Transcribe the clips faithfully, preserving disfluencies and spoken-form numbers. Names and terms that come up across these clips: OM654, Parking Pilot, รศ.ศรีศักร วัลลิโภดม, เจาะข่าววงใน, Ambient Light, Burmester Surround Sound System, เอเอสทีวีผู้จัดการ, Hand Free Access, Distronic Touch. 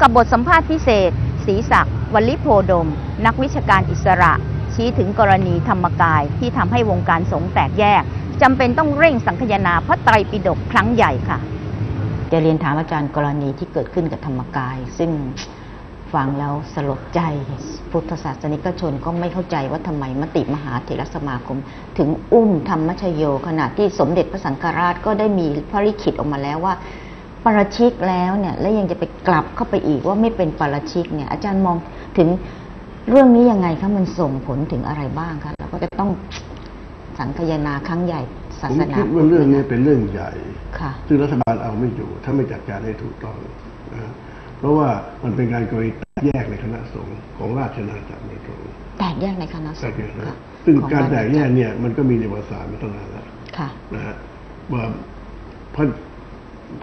กับบทสัมภาษณ์พิเศษศรีศักดิ์ วลิโพดมนักวิชาการอิสระชี้ถึงกรณีธรรมกายที่ทำให้วงการสงฆ์แตกแยกจำเป็นต้องเร่งสังคายนาพระไตรปิฎกครั้งใหญ่ค่ะจะเรียนถามอาจารย์กรณีที่เกิดขึ้นกับธรรมกายซึ่งฟังแล้วสลดใจพุทธศาสนิกชนก็ไม่เข้าใจว่าทำไมมติมหาเถรสมาคมถึงอุ้มธรรมชโยขณะที่สมเด็จพระสังฆราชก็ได้มีพระลิขิตออกมาแล้วว่าปาราชิกแล้วเนี่ยและยังจะไปกลับเข้าไปอีกว่าไม่เป็นปาราชิกเนี่ยอาจารย์มองถึงเรื่องนี้ยังไงคะมันส่งผลถึงอะไรบ้างคะเราก็จะต้องสังคายนาครั้งใหญ่ศาสนาผมคิดว่าเรื่องนี้เป็นเรื่องใหญ่ซึ่งรัฐบาลเอาไม่อยู่ถ้าไม่จัดการให้ถูกต้องนะเพราะว่ามันเป็นการกรณีแตกแยกในคณะสงฆ์ของราชอาณาจักรโดยตรงแตกแยกในคณะสงฆ์ซึ่งการแตกแยกเนี่ยมันก็มีในประวัติศาสตร์มาตั้งนานแล้วนะฮะว่าเพราะ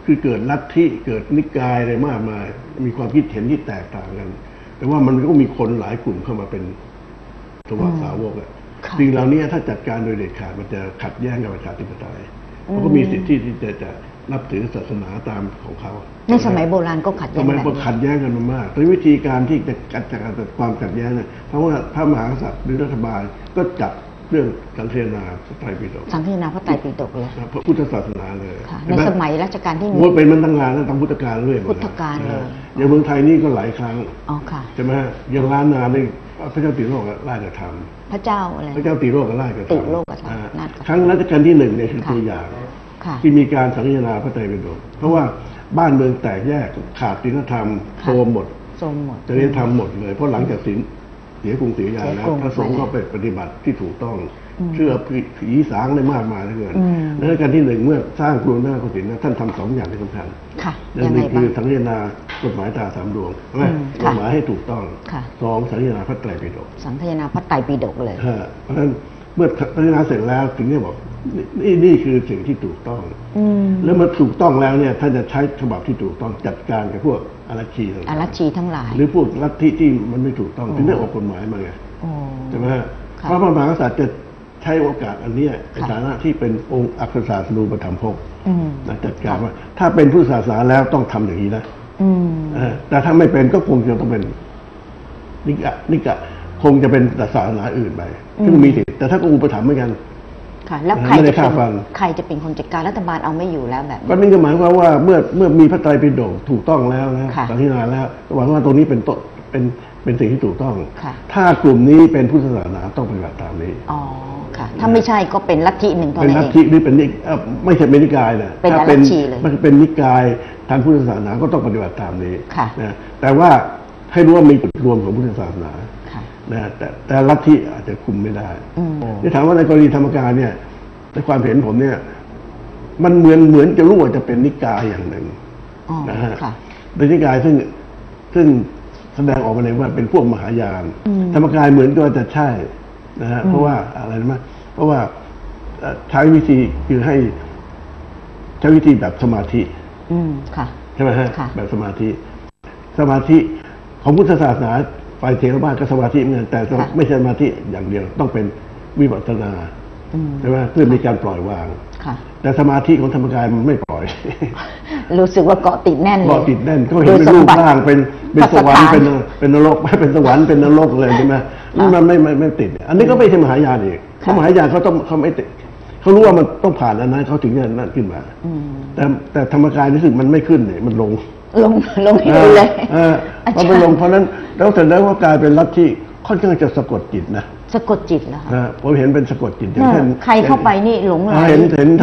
คือเกิดลัทธิเกิดนิกายอะไรมากมายมีความคิดเห็นที่แตกต่างกันแต่ว่ามันก็มีคนหลายกลุ่มเข้ามาเป็นสวัสดิ์สาวกอะสิ่งเหล่านี้ถ้าจัดการโดยเด็ดขาดมันจะขัดแย้งกับประชาธิปไตยเขาก็มีสิทธิที่จะจะนับถือศาสนาตามของเขาในสมัยโบราณก็ขัดแย้งกันขัดแย้งกันมากโดยวิธีการที่จะจัดการความขัดแย้งเนี่ยเพราะว่าพระมหากษัตริย์หรือรัฐบาลก็จับเรื่องสังคายนาพระไตรปิฎกสังคายนาพระไตรปิฎกเลยพระพุทธศาสนาเลยในสมัยรัชกาลที่หนึ่งมันเป็นมันตั้งนานตั้งพุทธกาลเรื่อยพุทธกาลเลยอย่างเมืองไทยนี่ก็หลายครั้งอ๋อค่ะใช่ไหมอย่างล้านนาในพระเจ้าติโลกราชธรรมพระเจ้าอะไรพระเจ้าติโลกราชธรรมติโลกราชธรรมครั้งรัชกาลที่หนึ่งเนี่ยคือตัวอย่างที่มีการสังคายนาพระไตรปิฎกเพราะว่าบ้านเมืองแตกแยกขาดศีลธรรมโทมหมดโทมหมดจะเรียนทำหมดเลยเพราะหลังจากศีลเสียกรุงศรีอยุธยาแล้วพระสงฆ์ก็ไปปฏิบัติที่ถูกต้องเชื่อผีสางได้มากมายเหลือเกินและการที่หนึ่งเมื่อสร้างกรุณาศีลท่านทำสองอย่างที่สำคัญอย่างหนึ่งคือสังคายนากฎหมายตาสามดวงกฎหมายให้ถูกต้องสองสังคายนาพระไตรปิฎกสังคายนาพระไตรปิฎกเลยเพราะฉะนั้นเมื่อสังคายนาเสร็จแล้วถึงได้บอกนี่นี่คือสิ่งที่ถูกต้องแล้วมันถูกต้องแล้วเนี่ยท่านจะใช้ฉบับที่ถูกต้องจัดการกับพวกอารัชชีอารัชชีทั้งหลายหรือพวกลัทธิที่มันไม่ถูกต้องถึงได้ออกกฎหมายมาไงใช่ไหมฮะเพราะพระมหากษัตริย์จะใช้โอกาสอันนี้ในฐานะที่เป็นองค์อัครศาสนูปถัมภกจัดการว่าถ้าเป็นผู้ศาสนาแล้วต้องทำอย่างนี้นะแต่ถ้าไม่เป็นก็คงจะต้องเป็นนิกะนิกะคงจะเป็นศาสนาอื่นไปซึ่งมีสิทธิ์แต่ถ้าก็อุปถัมภ์เหมือนกันค่ะแล้วใครจะเป็นใครจะเป็นคนจัดการรัฐบาลเอาไม่อยู่แล้วแบบก็นี่ก็หมายความว่าเมื่อเมื่อมีพระไตรปิฎกถูกต้องแล้วนะตอนที่นานแล้วหวังว่าตรงนี้เป็นต้นเป็นเป็นสิ่งที่ถูกต้องถ้ากลุ่มนี้เป็นพุทธศาสนาต้องปฏิบัติตามนี้อ๋อค่ะถ้าไม่ใช่ก็เป็นลัทธิหนึ่งเท่านั้นเป็นลัทธิหรือเป็นไม่ใช่เป็นนิกายนะถ้าเป็นมันเป็นนิกายทางพุทธศาสนาก็ต้องปฏิบัติตามนี้ค่ะนะแต่ว่าให้รู้ว่ามีจุดรวมของพุทธศาสนานะแต่แต่ลัทธิอาจจะคุมไม่ได้นี่ถามว่าในกรณีธรรมกายเนี่ยในความเห็นผมเนี่ยมันเหมือนเหมือนจะรู้ว่าจะเป็นนิกายอย่างหนึ่งนะฮะเป็นนิกายซึ่งซึ่งแสดงออกมาในว่าเป็นพวกมหายานธรรมกายเหมือนก็จะใช่นะฮะเพราะว่าอะไรนะมั้ยเพราะว่าใช้วิธีคือให้ใช้วิธีแบบสมาธิใช่ไหมฮะแบบสมาธิสมาธิของพุทธศาสนาไปเทระบ้านก็สมาธิเหมือนกันแต่ไม่ใช่สมาธิอย่างเดียวต้องเป็นวิปัสสนาใช่ไหมเพื่อมีการปล่อยวางแต่สมาธิของธรรมกายมันไม่ปล่อยรู้สึกว่าเกาะติดแน่นเลยเกาะติดแน่นก็เห็นเป็นรูปร่างเป็นเป็นสวรรค์เป็นเป็นนรกไม่เป็นสวรรค์เป็นนรกเลยใช่ไหมมันไม่ไม่ติดอันนี้ก็ไม่ใช่มหายานอีกเพราะมหายานเขาต้องเขาไม่ติดเขารู้ว่ามันต้องผ่านอันนั้นเขาถึงจะนั่นขึ้นมาแต่แต่ธรรมกายรู้สึกมันไม่ขึ้นเลยมันลงลงลงที่เลยเพราะมันลงเพราะนั้นแล้วแต่แล้วว่ากลายเป็นลัทธิค่อนข้างจะสะกดจิตนะสะกดจิตเหรอคะผมเห็นเป็นสะกดจิตอย่างเช่นใครเข้าไปนี่หลงไหล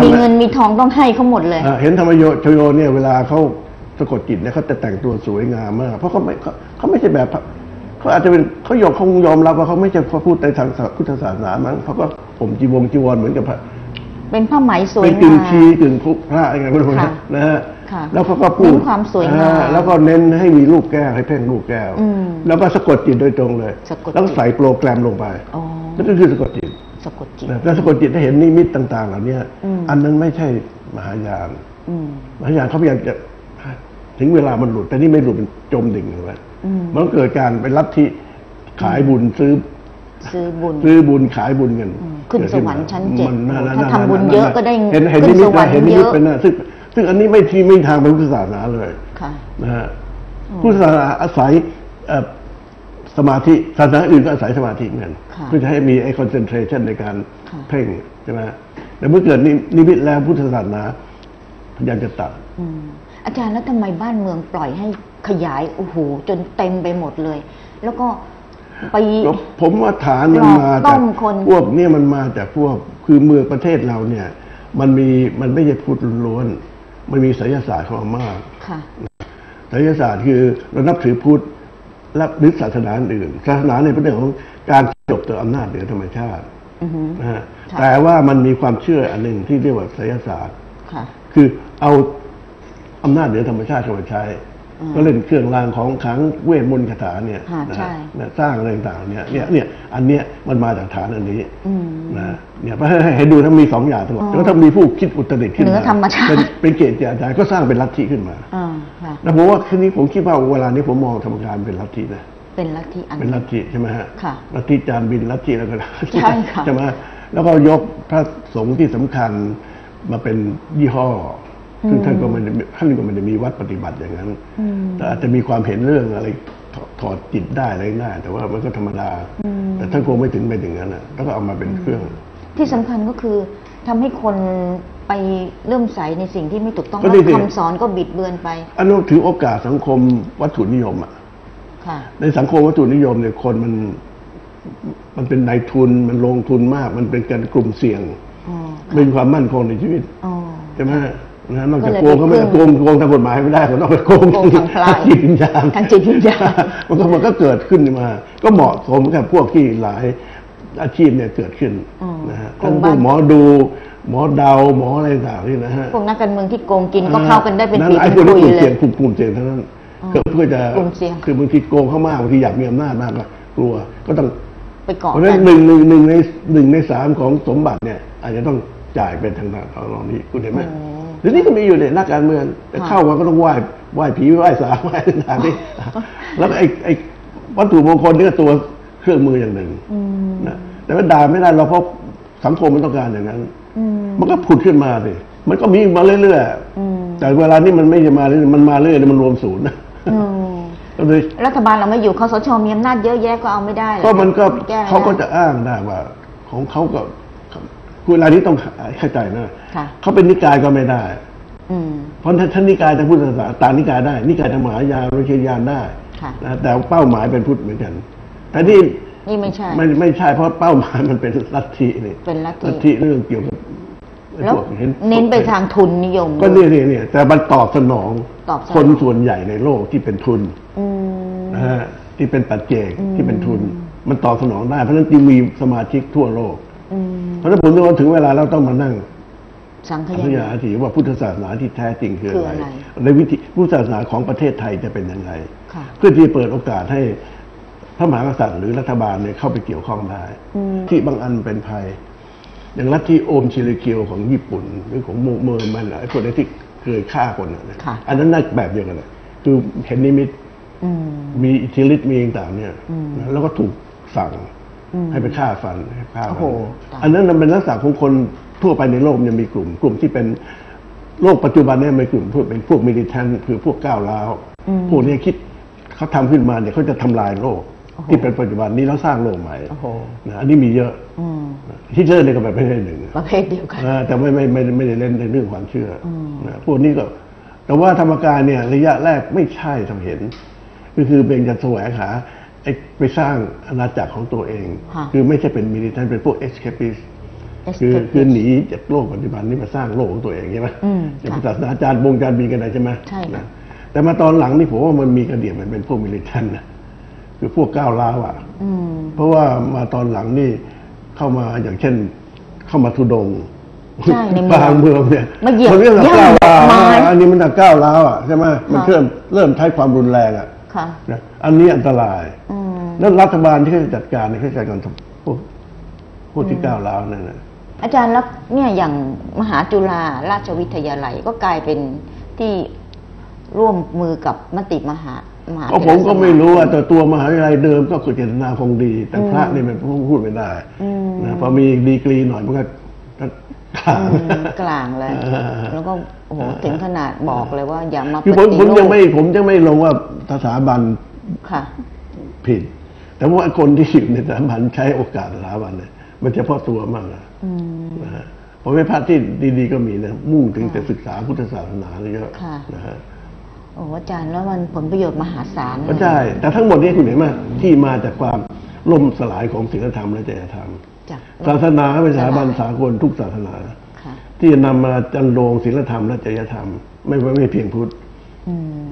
มีเงินมีทองต้องให้เขาหมดเลยเห็นธรรมโยชโยเนี่ยเวลาเขาสะกดจิตเนี่ยเขาจะแต่งตัวสวยงามมากเพราะเขาไม่เขาไม่ใช่แบบเขาอาจจะเป็นเขายอมเขายอมรับว่าเขาไม่ใช่พูดในทางพุทธศาสนามั้งเขาก็ผมจีวงจีวรเหมือนกับเป็นผ้าไหมสวยงามเป็นกึ่งชีกึ่งพระอะไรแบบนี้นะฮะแล้วเขาก็พูดความสวยงามแล้วก็เน้นให้มีรูปแก้วให้เพ่งรูปแก้วแล้วก็สะกดจิตโดยตรงเลยแล้วใส่โปรแกรมลงไปนั่นก็คือสะกดจิตสะกดจิตแล้วสะกดจิตถ้าเห็นนิมิตต่างๆเหล่านี้อันนั้นไม่ใช่มหายานมหายานเขาพยายามจะถึงเวลามันหลุดแต่นี่ไม่หลุดมันจมดิ่งเลยมันเกิดการเป็นลัทธิขายบุญซื้อซื้อบุญซื้อบุญขายบุญกันขึ้นสวรรค์ชั้นเจ็ดถ้าทำบุญเยอะก็ได้เห็นเห็นนิมิตเห็นนิมิตเป็นหน้าซึ่งซึ่งอันนี้ไม่ที่ไม่ทางเป็นพุทธศาสนาเลยนะฮะ พุทธศาสนาอาศัยสมาธิศาสนาอื่นก็อาศัยสมาธิเหมือนกันเพื่อจะให้มีไอ้คอนเซนเทรชันในการเพ่งใช่ไหมแต่เมื่อเกิดนิมิตแล้วพุทธศาสนาพยายามจะตัดอาจารย์แล้วทำไมบ้านเมืองปล่อยให้ขยายโอ้โหจนเต็มไปหมดเลยแล้วก็ไปผมว่าฐานมันมาจากพวกเนี่ยมันมาจากพวกคือเมืองประเทศเราเนี่ยมันมีมันไม่ใช่พูดล้วนมันมีไสยศาสตร์เข้ามามากไสยศาสตร์คือเรานับถือพุทธและหรือศาสนาอื่นศาสนาในประเด็นของการจบต่ออำนาจเหนือธรรมชาตินะฮะแต่ว่ามันมีความเชื่ออันหนึ่งที่เรียกว่าไสยศาสตร์คือเอาอำนาจเหนือธรรมชาติเข้ามาใช้ก็เล่นเครื่องรางของขลังเวทมนต์คาถาเนี่ยสร้างอะไรต่างๆเนี่ยเนี่ยเนี่ยอันเนี้ยมันมาจากฐานอันนี้นะเนี่ยเพราะให้ดูทั้งมีสองอย่างตลอดแล้วถ้ามีผู้คิดอุตริขึ้นมาเป็นเป็นเกจิอาจารย์ก็สร้างเป็นลัทธิขึ้นมาแล้วผมว่าคืนนี้ผมคิดว่าเวลานี้ผมมองธรรมการเป็นลัทธินะเป็นลัทธิอันเป็นลัทธิใช่ไหมฮะลัทธิจานบินลัทธิอะไรก็ได้ใช่ไหมแล้วก็ยกพระสงฆ์ที่สำคัญมาเป็นยี่ห้อซึ่งท่านก็ไม่ท่านก็ไม่ได้มีวัดปฏิบัติอย่างนั้นแต่อาจจะมีความเห็นเรื่องอะไรถอดจิตได้อะไรง่ายแต่ว่ามันก็ธรรมดาแต่ท่านคงไม่ถึงไปถึงนั้นนะแล้วก็เอามาเป็นเครื่องที่สำคัญก็คือทำให้คนไปเริ่มใส่ในสิ่งที่ไม่ถูกต้องคำสอนก็บิดเบือนไปอันนี้ถือโอกาสสังคมวัตถุนิยมอ่ะในสังคมวัตถุนิยมเนี่ยคนมันมันเป็นนายทุนมันลงทุนมากมันเป็นการกลุ่มเสี่ยงเป็นความมั่นคงในชีวิตใช่ไหมนอกจากโกงเขาไม่โกงโกงทางกฎหมายไม่ได้เขาต้องไปโกงทางจิตวิญญาณทางจิตวิญญาณมันก็มันก็เกิดขึ้นมาก็เหมาะสมกับพวกที่หลายอาชีพเนี่ยเกิดขึ้นนะฮะทั้งพวกหมอดูหมอเดาหมออะไรต่างๆนี่นะฮะพวกนักการเมืองที่โกงกินก็เข้ากันได้เป็นปีเป็นปีเลยกลุ่มกลุ่มเสี่ยงทั้งนั้นเพื่อจะคือบางทีโกงเข้ามากบางทีอยากมีอำนาจมากก็กลัวก็ต้องไปก่อเพราะฉะนั้นหนึ่งหนึ่งหนึ่งในหนึ่งในสามของสมบัติเนี่ยอาจจะต้องจ่ายเป็นทางด้านของนี้คุณเห็นไหมหรือนี่ก็มีอยู่ในนักการเมืองแต่เข้ามาก็ต้องไหว้ไหว้ผีไหว้สาไหว้ต่างๆนี่แล้วไอ้ไอ้วัตถุมงคลนี่ก็ตัวเครื่องมืออย่างหนึ่งนะแต่ว่าด่าไม่ได้เราเพราะสังคมมันต้องการอย่างนั้นมันก็ผุดขึ้นมาเลยมันก็มีมาเรื่อยๆแต่เวลานี้มันไม่จะมาเรื่อยมันมาเรื่อยมันรวมศูนย์นะรัฐบาลเราไม่อยู่คสช.มีอำนาจเยอะแยะก็เอาไม่ได้ก็มันก็เขาก็จะอ้างได้ว่าของเขาก็เวลานี้ต้องเข้าใจนะเขาเป็นนิกายก็ไม่ได้เพราะท่านนิกายทางพุทธศาสนาตานิกายได้นิกายธรรมหายานวิเชียญาณได้แต่เป้าหมายเป็นพุทธเหมือนกันแต่นี่นี่ไม่ใช่ไม่ไม่ใช่เพราะเป้าหมายมันเป็นลัทธินี่เป็นลัทธิเรื่องเกี่ยวกับแล้วเน้นไปทางทุนนิยมก็เนี่ยเนี่ยแต่มันตอบสนองคนส่วนใหญ่ในโลกที่เป็นทุนนะฮะที่เป็นปัจเจกที่เป็นทุนมันตอบสนองได้เพราะฉะนั้นจึงมีสมาชิกทั่วโลกเพราะถ้าผมถึงเวลาเราต้องมานั่งสังขยาถีว่าพุทธศาสนาที่แท้จริงคืออะไรในวิธีพุทธศาสนาของประเทศไทยจะเป็นยังไงเพื่อที่เปิดโอกาสให้พระมหากษัตริย์หรือรัฐบาลเนี่ยเข้าไปเกี่ยวข้องได้ที่บางอันเป็นภัยอย่างลัทธิโอมชิริเกียวของญี่ปุ่นหรือของโมเมอร์มันไอ้คนที่เคยฆ่าคนอันนั้นน่าแบบเดียวกันเลยคือเห็นนิมิตมีอิทธิฤทธิ์มีต่างเนี่ยแล้วก็ถูกสั่งให้ไปฆ่าฟันฆ่าฟันอันนั้นมันเป็นลักษณะของคนทั่วไปในโลกยังมีกลุ่มกลุ่มที่เป็นโลกปัจจุบันเนี่ยมีกลุ่มพวกเป็นพวกมิลิแทนต์คือพวกก้าวร้าวพวกนี้คิดเขาทำขึ้นมาเนี่ยเขาจะทำลายโลกที่เป็นปัจจุบันนี้แล้วสร้างโลกใหม่อันนี้มีเยอะที่เจอเนี่ยก็แบบประเภทหนึ่งประเภทเดียวกันแต่ไม่ไม่ไม่ไม่ได้เล่นในเรื่องความเชื่อพวกนี้ก็แต่ว่าธรรมกายเนี่ยระยะแรกไม่ใช่ทำเห็นก็คือเป็นการแสวงหาไปสร้างอาณาจักรของตัวเองคือไม่ใช่เป็นมิลิแทนต์เป็นพวกเอสเคปิสคือคือหนีจากโลกปัจจุบันนี้มาสร้างโลกของตัวเองใช่ไหมอย่างศาสนาจารย์บงจารย์บีกันอะไรใช่ไหมใช่แต่มาตอนหลังนี่ผมว่ามันมีกระเดี่ยมันเป็นพวกมิลิแทนต์นะคือพวกก้าวร้าวอ่ะเพราะว่ามาตอนหลังนี่เข้ามาอย่างเช่นเข้ามาทุดงบางเมืองเนี่ยคนเรื่องก้าวร้าวอันนี้มันจากก้าวร้าวอ่ะใช่ไหมมันเริ่มเริ่มใช้ความรุนแรงอ่ะอันนี้อันตรายแล้วรัฐบาลที่เขาจัดการเนี่ยเขาจัดการพวกพวกที่ก้าวร้าวนั่นแหละอาจารย์แล้วเนี่ยอย่างมหาจุฬาราชวิทยาลัยก็กลายเป็นที่ร่วมมือกับมติมหามหาผมก็ไม่รู้อ่ะแต่ตัวมหาวิทยาลัยเดิมก็คือเจตนาคงดีแต่พระนี่มันพูดไม่ได้นะพอมีดีกรีหน่อยมันก็ กลางกลางเลยแล้วก็โอ้โหถึงขนาดบอกเลยว่าอย่ามาคือผมผมยังไม่ผมยังไม่ลงว่าสถาบันค่ะผิดแต่ว่าคนที่อยู่ในสถาบันใช้โอกาสสถาบันเนี่ยมันเฉพาะตัวมากนะนะฮะผมไม่พลาดที่ดีๆก็มีนะมุ่งถึงแต่ศึกษาพุทธศาสนาเลยเยอะนะฮะโอ้อาจารย์แล้วมันผลประโยชน์มหาศาลเลยใช่แต่ทั้งหมดนี้คุณเห็นไหมที่มาจากความล่มสลายของศีลธรรมและจริยธรรมศาสนาเป็นสถาบันสากลทุกศาสนาที่นำมาจันโรงศีลธรรมและจริยธรรมไม่ว่าไม่เพียงพุทธ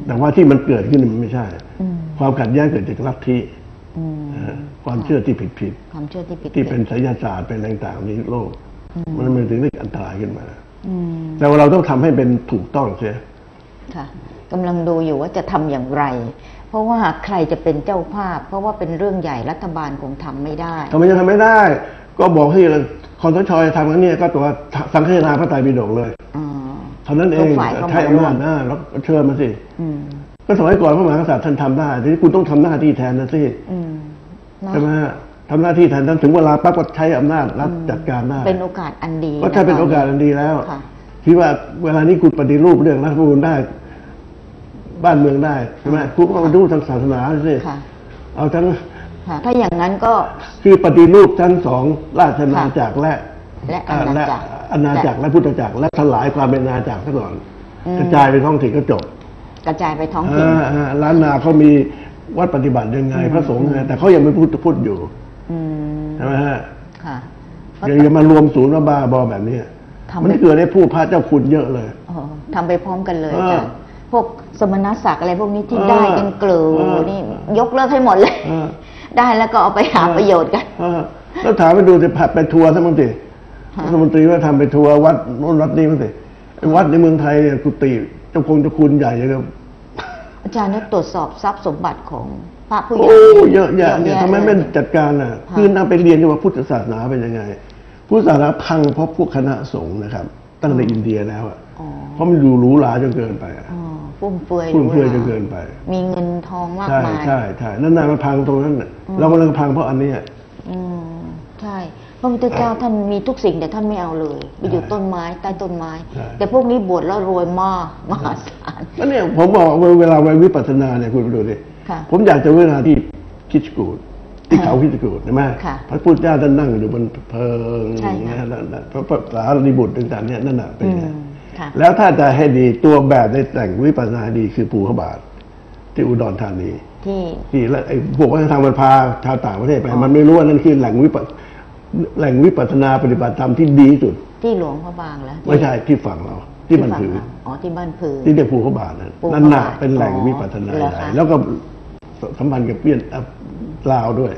แต่ว่าที่มันเกิดขึ้นมันไม่ใช่ความขัดแย้งเกิดจากลัทธิความเชื่อที่ผิดๆความเชื่อที่ผิดที่เป็นไสยศาสตร์เป็นแรงต่างในโลกมันมันถึงได้อันตรายขึ้นมาแต่ว่าเราต้องทำให้เป็นถูกต้องใช่ค่ะกำลังดูอยู่ว่าจะทำอย่างไรเพราะว่าใครจะเป็นเจ้าภาพเพราะว่าเป็นเรื่องใหญ่รัฐบาลคงทำไม่ได้ทำไมจะทำไม่ได้ก็บอกให้คอสช.ทำครั้งนี้ก็ตัวสังฆนาพระไตรปิฎกเลยเท่านั้นเองใช้อำนาจหน้าแล้วเชิญมาสิก็สมัยก่อนพระมหากษัตริย์ท่านทำได้ทีนี้คุณต้องทำหน้าที่แทนนะสิใช่ไหมทำหน้าที่แทนนั้นถึงเวลาปั๊บก็ใช้อำนาจรับจัดการได้เป็นโอกาสอันดีก็ใช่เป็นโอกาสอันดีแล้วคิดว่าเวลานี้คุณปฏิรูปเรื่องรัฐธรรมนูญได้บ้านเมืองได้ใช่ไหมคุณก็ดูทางศาสนาสิเอาทั้งถ้าอย่างนั้นก็คือปฏิรูปทั้งสองราชอาณาจักรและและอาณาจักรและพุทธจักรและสลายความเป็นอาณาจักรซะก่อนกระจายไปท้องถิ่นก็จบกระจายไปท้องถิ่นล้านนาเขามีวัดปฏิบัติยังไงพระสงฆ์ยังไงแต่เขายังไม่พูดพูดอยู่ใช่ไหมฮะยังจะมารวมศูนย์บ้าบอแบบนี้มันเกิดได้ผู้พระเจ้าคุณเยอะเลยทำไปพร้อมกันเลยพวกสมณศักดิ์อะไรพวกนี้ที่ได้กันเกลือนี่ยกเลิกให้หมดเลยได้แล้วก็เอาไปหาประโยชน์กันแล้วถามไปดูจะผัดไปทัวร์สักมั้งสิรัฐมนตรีว่าทำไปทัวร์วัดโน้นวัดนี้มั้งสิวัดในเมืองไทยเนี่ยกุฏิเจ้าคงเจ้าคุณใหญ่เลยครับอาจารย์ได้ตรวจสอบทรัพย์สมบัติของพระผู้ใหญ่เยอะแยะเนี่ยทำไมไม่จัดการอ่ะคือนำไปเรียนว่าพุทธศาสนาเป็นยังไงพุทธศาสนาพังเพราะพวกคณะสงฆ์นะครับตั้งแต่อินเดียแล้วอ่ะเพราะมันอยู่หรูหราจนเกินไปฟุ่มเฟือยฟุ่มเฟือยจนเกินไปมีเงินทองมากมายใช่ใช่นั่นน่ะมันพังตรงนั้นน่ะเรากำลังพังเพราะอันนี้อืมใช่พระพุทธเจ้าท่านมีทุกสิ่งแต่ท่านไม่เอาเลยไปอยู่ต้นไม้ใต้ต้นไม้แต่พวกนี้บวชแล้วรวยมากมหาศาลนั่นเนี่ยผมบอกเวลาไปวิปัสสนาเนี่ยคุณไปดูดิผมอยากจะเวลาที่คิดกูดที่เขาคิดกูดใช่ไหมพระพุทธเจ้าท่านนั่งอยู่บนเพลิงนะฮะพระสารีบุตรต่างๆเนี่ยนั่นน่ะเป็นไงแล้วถ้าจะให้ดีตัวแบบในแต่งวิปัสสนาดีคือภูขบาทที่อุดรธานีที่ที่แล้วไอ้พวกทางมันพาชาวต่างประเทศไปมันไม่รู้ว่านั่นคือแหล่งวิปัสแหล่งวิปัสสนาปฏิบัติธรรมที่ดีสุดที่หลวงพระบางแล้วไม่ใช่ที่ฝั่งเราที่บ้านผืออ๋อที่บ้านผือที่เรียกภูขบาทนั่นน่ะเป็นแหล่งวิปัสสนาใหญ่แล้วก็สัมพันธ์กับเปี้ยนลาวด้วย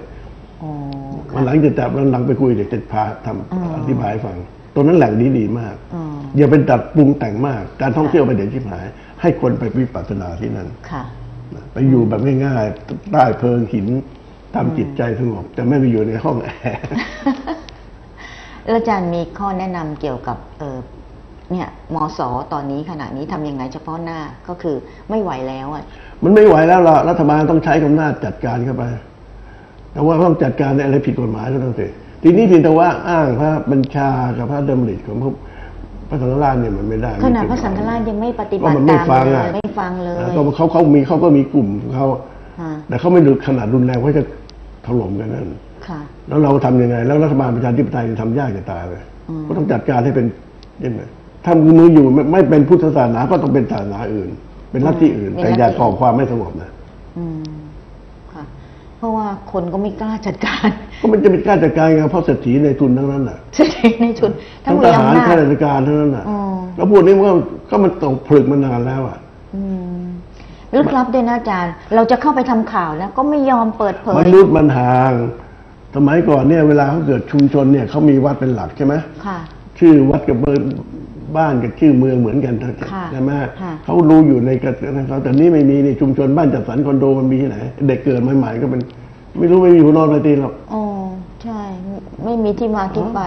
มันหลังจะจับแล้วหลังไปคุยเด็กจะพาทำอธิบายฟังตรงนั้นแหล่งนี้ดีมากอย่าเป็นตัดปรุงแต่งมากการท่องเที่ยวไปเดี๋ยวชิบหายให้คนไปวิปัสสนาที่นั่นไปอยู่แบบง่ายๆใต้เพลิงหินทำจิตใจสงบแต่ไม่ไปอยู่ในห้องแอร์อาจารย์มีข้อแนะนำเกี่ยวกับเนี่ยมสตอนนี้ขณะนี้ทำยังไงเฉพาะหน้าก็คือไม่ไหวแล้วอ่ะมันไม่ไหวแล้วล่ะรัฐบาลต้องใช้อำนาจจัดการเข้าไปแต่ว่าต้องจัดการในอะไรผิดกฎหมายก็ต้องเสียทีนี้เพียงแต่ว่าอ้างพระบัญชากับพระดำริของพระสังฆราชเนี่ยมันไม่ได้ขนาดพระสังฆราชยังไม่ปฏิบัติตามเลยไม่ฟังเลยก็เขาเขามีเขาก็มีกลุ่มเขาแต่เขาไม่ดูขนาดรุนแรงเขาจะถล่มกันนั่นแล้วเราทำยังไงแล้วรัฐบาลประชาธิปไตยทำยากจะตายเลยก็ต้องจัดการให้เป็นยังไงถ้ามืออยู่ไม่เป็นพุทธศาสนาก็ต้องเป็นศาสนาอื่นเป็นลัทธิอื่นแต่อย่าก่อความไม่สงบนะเพราะว่าคนก็ไม่กล้าจัดการก็มันจะเป็นกล้าจัดการไงเพราะเศรษฐีในทุนทั้งนั้นน่ะเศรษฐีในทุนทั้งทหารข้าราชการทั้งนั้นน่ะแล้วพวกนี้มันก็ก็มันตกผลึกมานานแล้วอ่ะลึกลับด้วยนะอาจารย์เราจะเข้าไปทำข่าวนะก็ไม่ยอมเปิดเผยมนุษย์มันห่างสมัยก่อนเนี่ยเวลาเขาเกิดชุมชนเนี่ยเขามีวัดเป็นหลักใช่ไหมค่ะชื่อวัดกับเมืองบ้านกับชื่อเมืองเหมือนกันใช่ไหมเขารู้อยู่ในกันนะครับแต่นี้ไม่มีในชุมชนบ้านจัดสรรคอนโดมันมีที่ไหนเด็กเกิดใหม่ๆก็เป็นไม่รู้ไม่มีหัวนอนอะไรตีหรอกอ๋อใช่ไม่มีที่มาที่ไป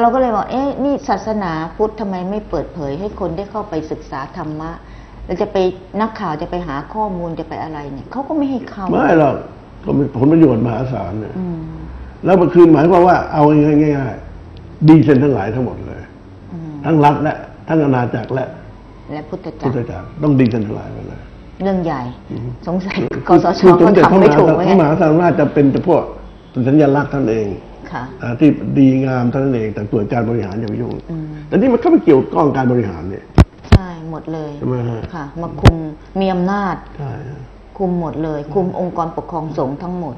เราก็เลยบอกเอ๊ะนี่ศาสนาพุทธทำไมไม่เปิดเผยให้คนได้เข้าไปศึกษาธรรมะเราจะไปนักข่าวจะไปหาข้อมูลจะไปอะไรเนี่ยเขาก็ไม่ให้เข้าไม่หรอกก็มีผลประโยชน์มหาศาลเนี่ยแล้วมันคือหมายความว่าเอาง่ายๆ ดีเซนทั้งหลายทั้งหมดเลยทั้งรัฐและทั้งอาณาจักรและและพุทธจักรพุทธจักรต้องดีเซนทั้งหลายไปเลยเรื่องใหญ่สงสัยกสช.คนทำไม่ถูกไหมมหาอำนาจจะเป็นแต่พวกสัญลักษณ์ท่านเองที่ดีงามท่านเองแต่ตัวการบริหารยังไม่ยุ่งแต่นี่มันเข้าไปเกี่ยวข้องการบริหารเนี่ยใช่หมดเลยค่ะมาคุมมีอำนาจคุมหมดเลยคุมองค์กรปกครองสงฆ์ทั้งหมด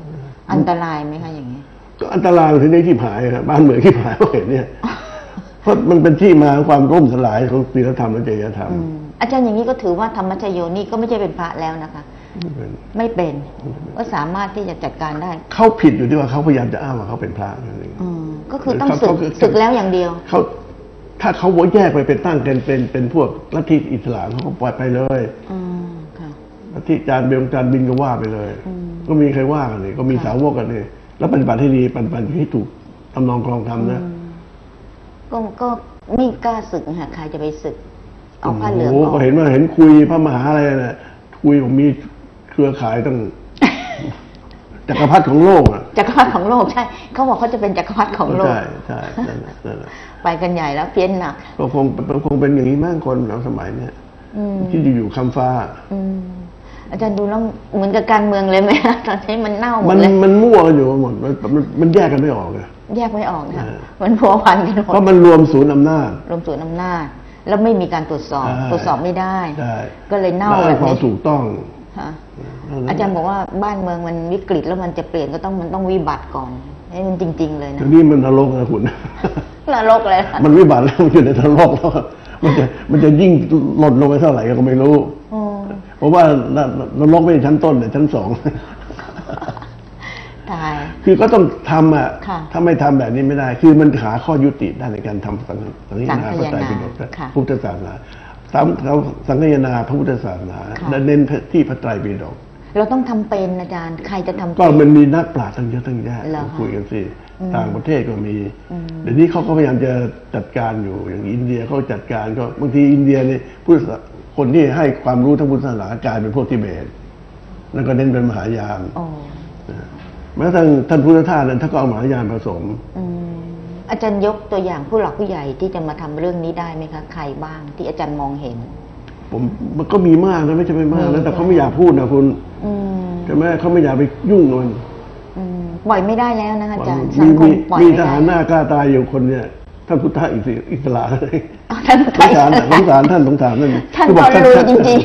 อันตรายไหมคะอย่างนี้ก็อันตรายถึงได้ที่ผายครับบ้านเมืองที่ผายเราเห็นเนี่ยเพราะมันเป็นที่มาความร่มสลายของศีลธรรมและจริยธรรมอาจารย์อย่างนี้ก็ถือว่าธรรมชโยนี่ก็ไม่ใช่เป็นพระแล้วนะคะไม่เป็นก็สามารถที่จะจัดการได้เขาผิดอยู่ที่ว่าเขาพยายามจะอ้างว่าเขาเป็นพระนั่นเองก็คือต้องศึกศึกแล้วอย่างเดียวเขาถ้าเขาโวยแยกไปเป็นตั้งกันเป็นเป็นพวกลัทธิอิสลามเขาก็ปล่อยไปเลยลัทธิจารย์เบลจารย์บินก็ว่าไปเลยก็มีใครว่ากันเลยก็มีสาวกกันเลยแล้วปฏิบัติให้ดีปฏิบัติให้ถูกทำนองครองธรรมนะก็ก็ไม่กล้าศึกหาใครจะไปศึกเอาผ้าเหลืองก็เห็นว่าเห็นคุยพระมหาอะไรน่ะคุยผมมีเครือข่ายตั้งจักรพรรดิของโลกอ่ะจักรพรรดิของโลกใช่เขาบอกเขาจะเป็นจักรพรรดิของโลกใช่ใช่ไปกันใหญ่แล้วเพี้ยนหนักก็คงคงเป็นอย่างนี้มากคนเราสมัยเนี้ยที่อยู่คำฟ้าอาจารย์ดูแล้วเหมือนกับการเมืองเลยไหมตอนนี้มันเน่าหมดเลยมันมั่วกันอยู่หมดมันมันแยกกันไม่ออกเลยแยกไม่ออกนะมันพัวพันกันหมดเพราะมันรวมศูนย์อำนาจรวมศูนย์อำนาจแล้วไม่มีการตรวจสอบตรวจสอบไม่ได้ก็เลยเน่าแบบนี้พอถูกต้องอาจารย์บอกว่าบ้านเมืองมันวิกฤตแล้วมันจะเปลี่ยนก็ต้องมันต้องวิบัติก่อนให้มันจริงๆเลยนะนี่มันนรกนะคุณนรกเลยมันวิบัติแล้วมันอยู่ในนรกแล้วมันจะมันจะยิ่งหล่นลงไปเท่าไหร่ก็ไม่รู้เพราะว่านรกไม่ใช่ชั้นต้นแต่ชั้นสองคือก็ต้องทำอ่ะถ้าไม่ทำแบบนี้ไม่ได้คือมันหาข้อยุติได้ในการทำสังฆทานพระไตรปิฎกพุทธศาสนาซ้ำเขาสังฆนาพระพุทธศาสนาและเน้นที่พระไตรปิฎกเราต้องทำเป็นอาจารย์ใครจะทำก็มันมีนักปราชญ์ทั้งเยอะทั้งแยะคุยกันสิต่างประเทศก็มีเดี๋ยวนี้เขาก็พยายามจะจัดการอยู่อย่างอินเดียเขาจัดการก็บางทีอินเดียเนี่ยผู้คนที่ให้ความรู้ทั้งพุทธศาสนากลายเป็นพวกทิเบตแล้วก็เน้นเป็นมหายานแม้ทั้งท่านพุทธทาสนั้นท่านก็เอามหายานผสมอาจารย์ยกตัวอย่างผู้หลักผู้ใหญ่ที่จะมาทำเรื่องนี้ได้ไหมคะใครบ้างที่อาจารย์มองเห็นผมมันก็มีมากนะไม่ใช่ไม่มากแล้วแต่เขาไม่อยากพูดนะคุณใช่ไหมเขาไม่อยากไปยุ่งมันปล่อยไม่ได้แล้วนะคะอาจารย์สังคมปล่อยไม่ได้มีทหารหน้ากล้าตายอยู่คนเนี่ยท่านพุทธทาสอิสระท่านสงสารสงสารท่านสงสารนั่นท่านบอกท่านจริง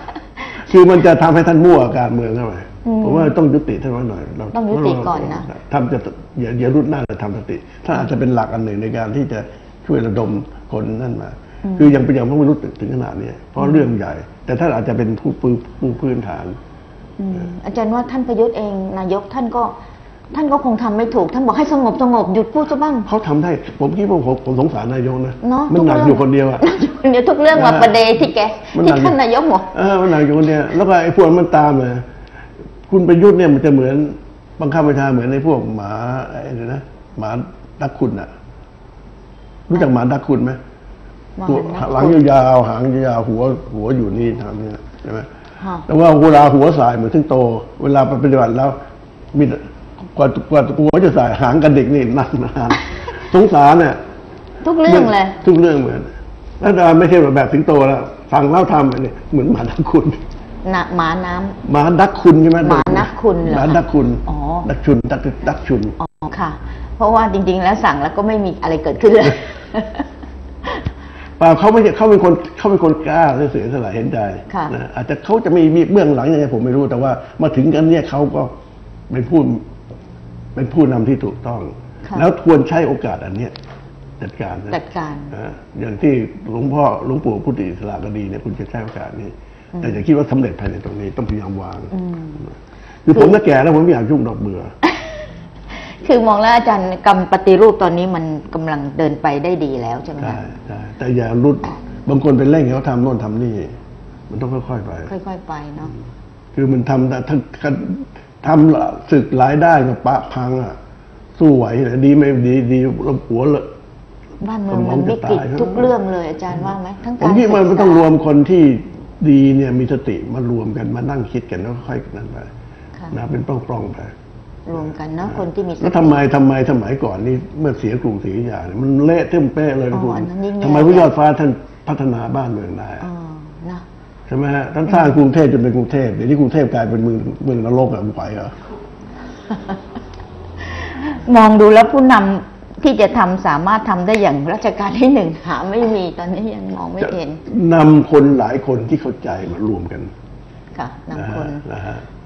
ๆคือมันจะทำให้ท่านมั่วการเมืองใช่ไหมผมว่าต้องยุติท่านไว้หน่อยเราต้องยุติก่อนนะทำจะอย่าอย่ารุดหน้าแต่ทำสติท่านอาจจะเป็นหลักอันหนึ่งในการที่จะช่วยระดมคนนั่นมาคือยังเป็นอย่างไม่รู้ถึงขนาดนี้เพราะเรื่องใหญ่แต่ท่านอาจจะเป็นผู้ปูปูพื้นฐานอาจารย์ว่าท่านประยุทธ์เองนายกท่านก็ท่านก็คงทำไม่ถูกท่านบอกให้สงบสงบหยุดพูดซะบ้างเขาทำได้ผมคิดว่าผมผมสงสารนายกนะมันหนักอยู่คนเดียวอะเดี๋ยวทุกเรื่องมาประเด็นที่แกที่ท่านนายกหมดเออมันหนักอยู่คนเดียวแล้วก็ไอ้พวกมันตามเลยคุณประยุทธ์เนี่ยมันจะเหมือนบังคับประชาเหมือนในพวกหมาอะไรนะหมาดักขุนน่ะรู้จักหมาดักขุนไหมตัวหลังยาวหางยาวหัวหัวอยู่นี่ทำเนี่ยใช่ไหมแต่ว่าเวลาหัวสายเหมือนซึ่งโตเวลาปฏิบัติแล้วมีกว่ากว่าหัวจะสายหางกันเด็กนี่นานๆสงสารเนี่ยทุกเรื่องเลยทุกเรื่องเหมือนแล้วไม่ใช่แบบถึงโตแล้วฟังเล่าทำเนี่ยเหมือนหมาดักขุนหมาน้ำหมาดักคุณใช่ไหมหมาดักคุณหมาดักคุณอ๋อดักชุนดักดักชุนอ๋อค่ะเพราะว่าจริงๆแล้วสั่งแล้วก็ไม่มีอะไรเกิดขึ้นเลยป่าเขาไม่เขาเป็นคนเขาเป็นคนกล้าเสียสละเห็นใจนะอาจจะเขาจะไม่มีเบื้องหลังยังไงผมไม่รู้แต่ว่ามาถึงกันเนี่ยเขาก็เป็นผู้เป็นผู้นำที่ถูกต้องแล้วควรใช้โอกาสอันเนี้ยจัดการจัดการอย่างที่หลวงพ่อหลวงปู่พุทธิอิสระก็ดีเนี่ยคุณจะใช้โอกาสนี้แต่จะคิดว่าสำเร็จภายในตรงนี้ต้องพยายามวางคือผมน่ะแก่แล้วผมไม่อยากยุ่งดอกเบื่อคือมองแล้วอาจารย์กรรมปฏิรูปตอนนี้มันกำลังเดินไปได้ดีแล้วใช่ไหมคะใช่แต่อย่ารุดบางคนเป็นเร่งเขาทำโน่นทำนี่มันต้องค่อยๆไปค่อยๆไปเนาะคือมันทำทั้งทำศึกหลายได้กับปะพังอ่ะสู้ไหวแต่ดีไม่ดีดีเราหัวเลยบ้านเมืองมันวิกฤตทุกเรื่องเลยอาจารย์ว่าไหมทั้งการผมคิดว่ามันต้องรวมคนที่ดีเนี่ยมีสติมารวมกันมานั่งคิดกันแล้วค่อยๆนั่นไปนะเป็นปล้องๆไป รวมกันเนาะคนที่มีแล้วทำไมทำไมสมัยก่อนนี่เมื่อเสียกรุงศรีอยุธยาเนี่ยมันเละเท่มเป๊ะเลยนะคุณทำไมพระยอดฟ้าท่านพัฒนาบ้านเมืองได้ใช่ไหมฮะท่านสร้างกรุงเทพจนเป็นกรุงเทพเดี๋ยวนี้กรุงเทพกลายเป็นเมืองเมืองนรกแบบไหวเหรอมองดูแล้วผู้นำที่จะทำสามารถทำได้อย่างรัชกาลที่หนึ่งหาไม่มีตอนนี้ยังมองไม่เห็นนำคนหลายคนที่เข้าใจมารวมกันค่ะนำคน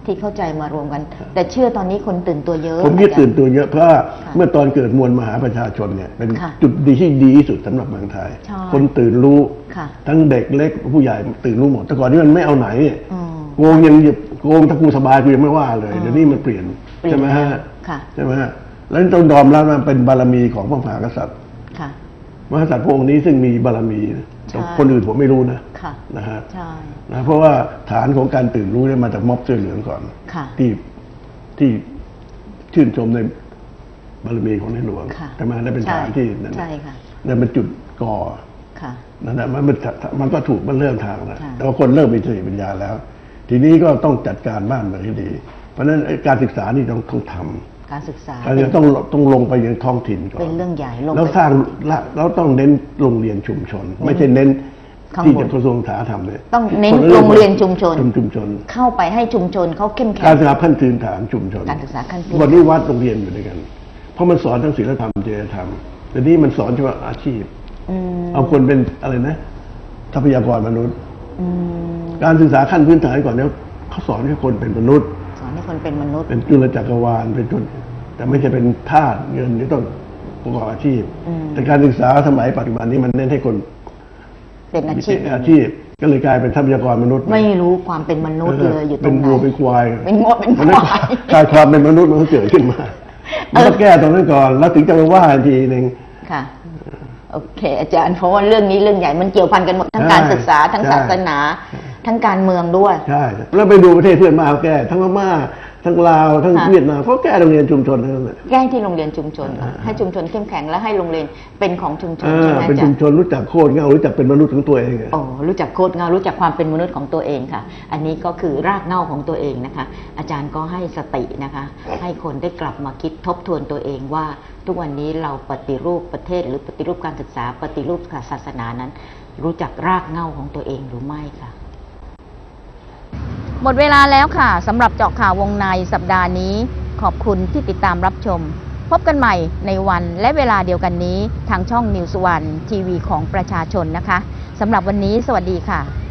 ที่เข้าใจมารวมกันแต่เชื่อตอนนี้คนตื่นตัวเยอะผมที่ตื่นตัวเยอะเพราะเมื่อตอนเกิดมวลมหาประชาชนเนี่ยเป็นจุดดีที่ดีที่สุดสำหรับเมืองไทยคนตื่นรู้ทั้งเด็กเล็กผู้ใหญ่ตื่นรู้หมดแต่ก่อนนี้มันไม่เอาไหนโกงยังโกงถ้ากูสบายกูยังไม่ว่าเลยเดี๋ยวนี้มันเปลี่ยนใช่ไหมฮะใช่ไหมฮะแล้วต้องยอมรับมันเป็นบารมีของพระมหากษัตริย์มหากษัตริย์พระองค์นี้ซึ่งมีบารมีคนอื่นผมไม่รู้นะนะฮะนะเพราะว่าฐานของการตื่นรู้เนี่ยมาจากม็อบเสื้อเหลืองก่อนที่ที่ชื่นชมในบารมีของในหลวงแต่มาได้เป็นฐานที่นั่นนั่นเป็นจุดก่อนั่นแหละมันมันก็ถูกมันเริ่มทางแล้วแต่ว่าคนเริ่มมีสติปัญญาแล้วทีนี้ก็ต้องจัดการบ้านเมืองให้ดีเพราะฉะนั้นการศึกษานี่ต้องต้องทำการศึกษาเราต้องต้องลงไปยังท้องถิ่นก่อนเป็นเรื่องใหญ่แล้วสร้างแล้วต้องเน้นโรงเรียนชุมชนไม่ใช่เน้นที่กระทรวงสาธารณสุขเลยต้องเน้นโรงเรียนชุมชนชุมชนเข้าไปให้ชุมชนเขาเข้มแข็งการศึกษาขั้นพื้นฐานชุมชนการศึกษาขั้นพื้นวันนี้วัดโรงเรียนอยู่ด้วยกันเพราะมันสอนทั้งศีลธรรมจริยธรรมแต่นี่มันสอนเฉพาะอาชีพเอาคนเป็นอะไรนะทรัพยากรมนุษย์การศึกษาขั้นพื้นฐานก่อนแล้วเขาสอนให้คนเป็นมนุษย์ให้คนเป็นมนุษย์เป็นจุลจักรวาลเป็นจุลแต่ไม่ใช่เป็นทาสเงินที่ต้องประกอบอาชีพแต่การศึกษาสมัยปัจจุบันนี้มันเน้นให้คนเป็นอาชีพอาชีพก็เลยกลายเป็นทรัพยากรมนุษย์ไม่รู้ความเป็นมนุษย์เลยอยู่ตรงไหนเป็นวัวเป็นควายเป็นวัวเป็นควายการความเป็นมนุษย์มันเกิดขึ้นมามันต้องแก้ตรงนั้นก่อนแล้วถึงจะมาว่าทีหนึ่งค่ะโอเคอาจารย์เพราะว่าเรื่องนี้เรื่องใหญ่มันเกี่ยวพันกันหมดทั้งการศึกษาทั้งศาสนาทั้งการเมืองด้วยใช่แล้วไปดูประเทศเพื่อนมาเขาแก้ทั้งพม่าทั้งลาวทั้งเวียดนามเขาแก้โรงเรียนชุมชนทั้งนั้นแก้ที่โรงเรียนชุมชนให้ชุมชนเข้มแข็งและให้โรงเรียนเป็นของชุมชนใช่ไหมจ๊ะเป็นชุมชนรู้จักโคตรเงารู้จักเป็นมนุษย์ของตัวเองอ๋อรู้จักโคตรเงารู้จักความเป็นมนุษย์ของตัวเองค่ะอันนี้ก็คือรากเงาของตัวเองนะคะอาจารย์ก็ให้สตินะคะให้คนได้กลับมาคิดทบทวนตัวเองว่าทุกวันนี้เราปฏิรูปประเทศหรือปฏิรูปการศึกษาปฏิรูปศาสนานั้นรู้จักรากเงาของตัวเองหรือไม่ค่ะหมดเวลาแล้วค่ะสำหรับเจาะข่าววงในสัปดาห์นี้ขอบคุณที่ติดตามรับชมพบกันใหม่ในวันและเวลาเดียวกันนี้ทางช่องนิวส์วันทีวีของประชาชนนะคะสำหรับวันนี้สวัสดีค่ะ